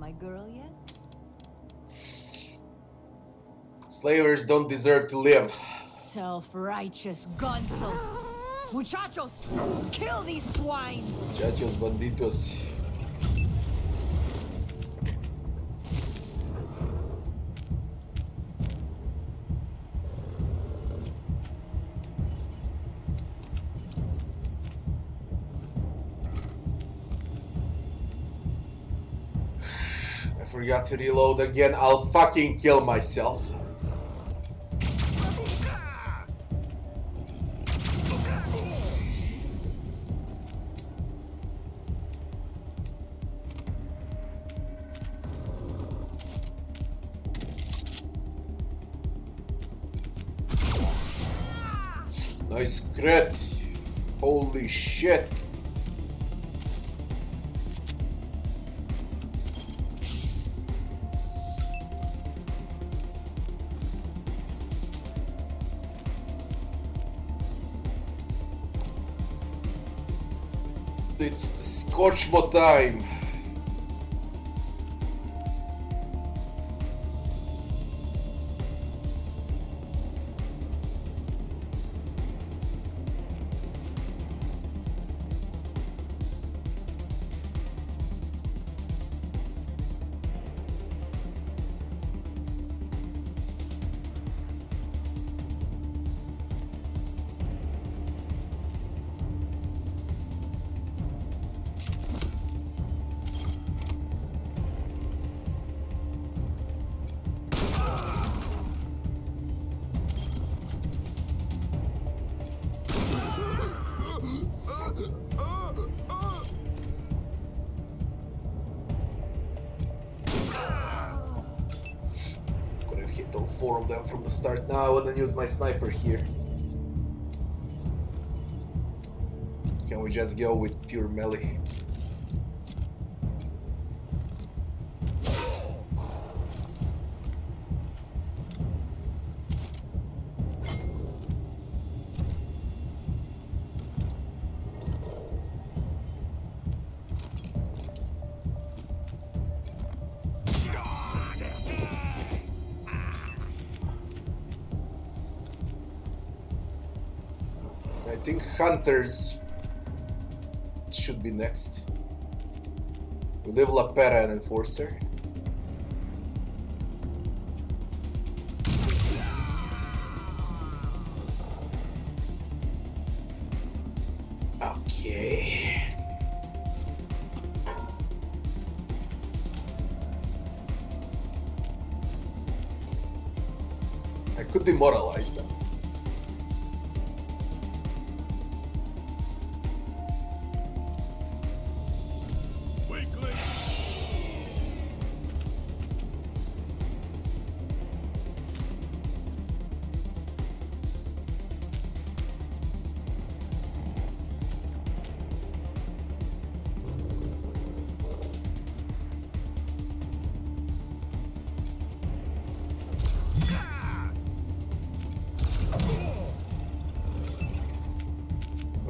my girl yet? Slavers don't deserve to live. Self-righteous gonzos. Muchachos, kill these swine. Muchachos, banditos. I forgot to reload again. I'll fucking kill myself. Nice crit. Holy shit. It's Scotchmo time. Four of them from the start. Now I want to use my sniper here. Can we just go with pure melee? I think hunters should be next. We leave La Perla and Enforcer. Okay. I could demoralize them.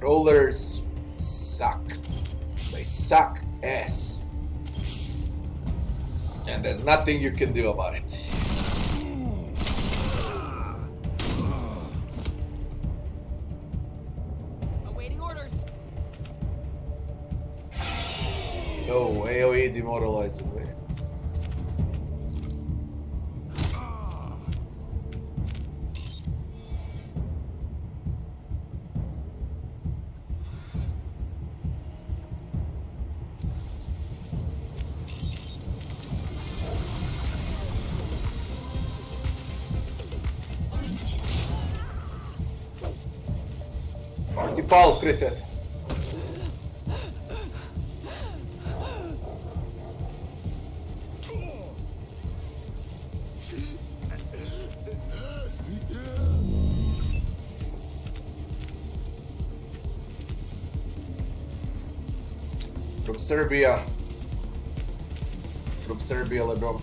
Rollers suck. They suck ass. And there's nothing you can do about it. Awaiting orders. No, AOE demoralizing me. Fall, critter. From Serbia. From Serbia, LeBron.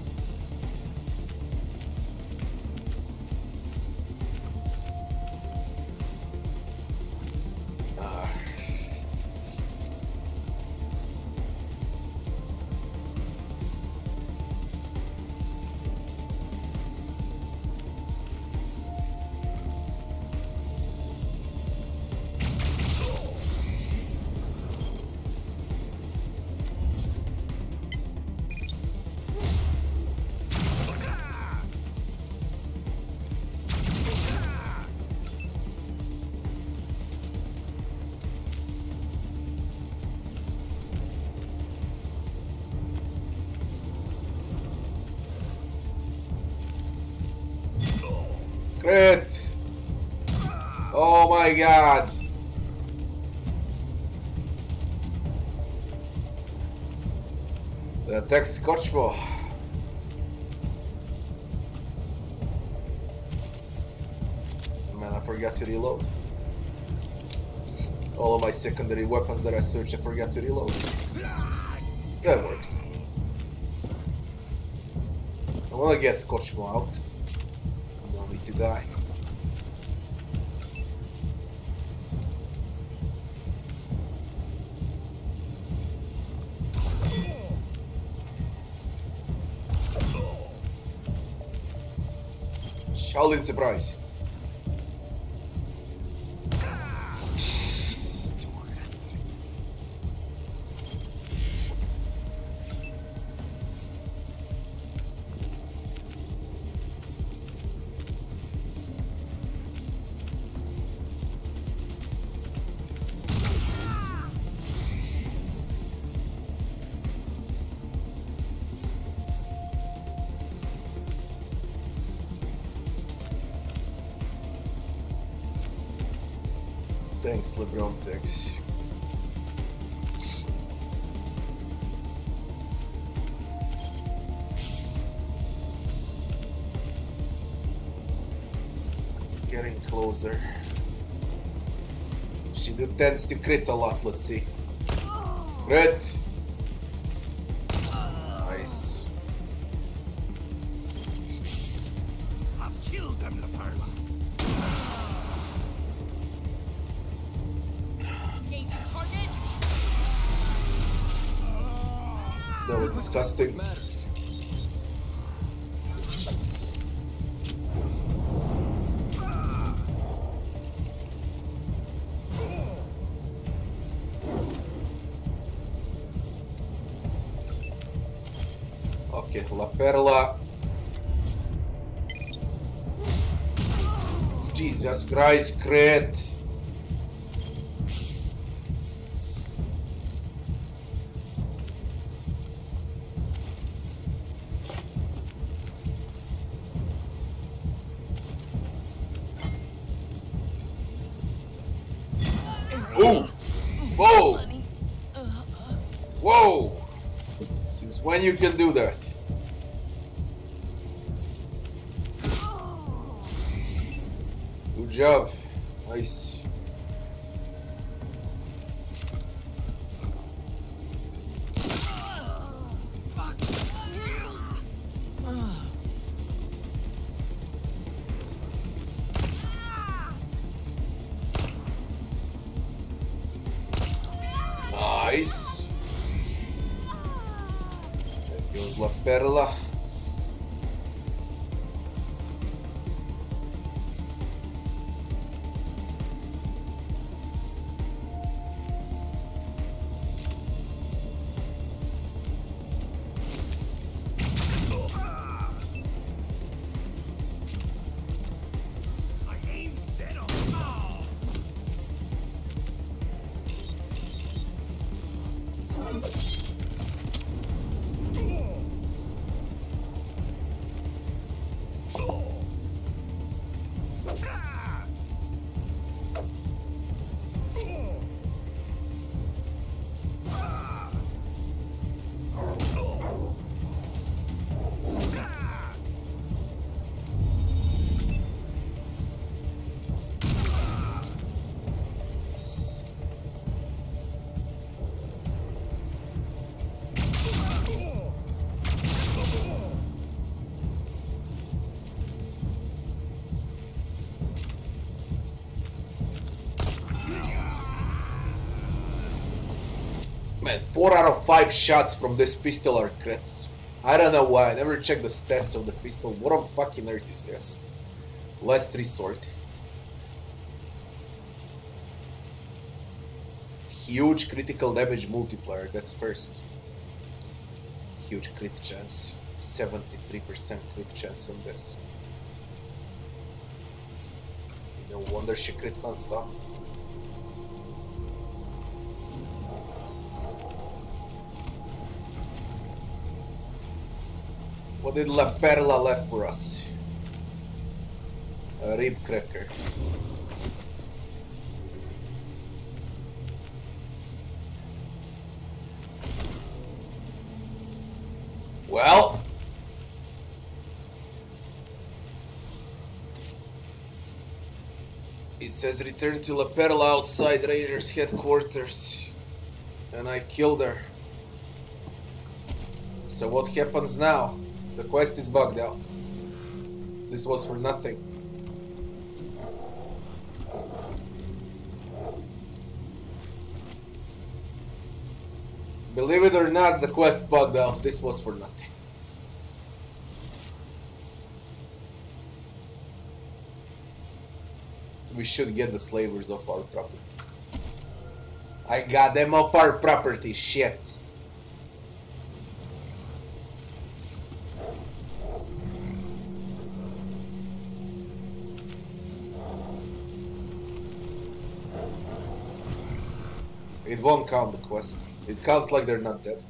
Crit! Oh my god! The attack Scotchmo. Man, I forgot to reload. All of my secondary weapons that I searched, I forgot to reload. That works. I wanna get Scotchmo out. I don't need to die. Shaolin surprise. Thanks, LeBronTex. Getting closer. She tends to crit a lot, let's see. Crit! Nice. I've killed them, La Perla. That was disgusting. Okay, La Perla. Jesus Christ, crit! When you can do that. Good job. Nice. Nice. La Perla. Man, 4 out of 5 shots from this pistol are crits. I don't know why. I never checked the stats of the pistol. What a fucking earth is this? Last resort. Huge critical damage multiplier. That's first. Huge crit chance. 73% crit chance on this. No wonder she crits non-stop. What did La Perla left for us? a rib cracker. Well, it says return to La Perla outside Ranger's headquarters, and I killed her. So what happens now? The quest is bugged out. This was for nothing. Believe it or not, the quest bugged out. This was for nothing. We should get the slavers off our property. I got them off our property, shit. It won't count the quest. It counts like they're not dead.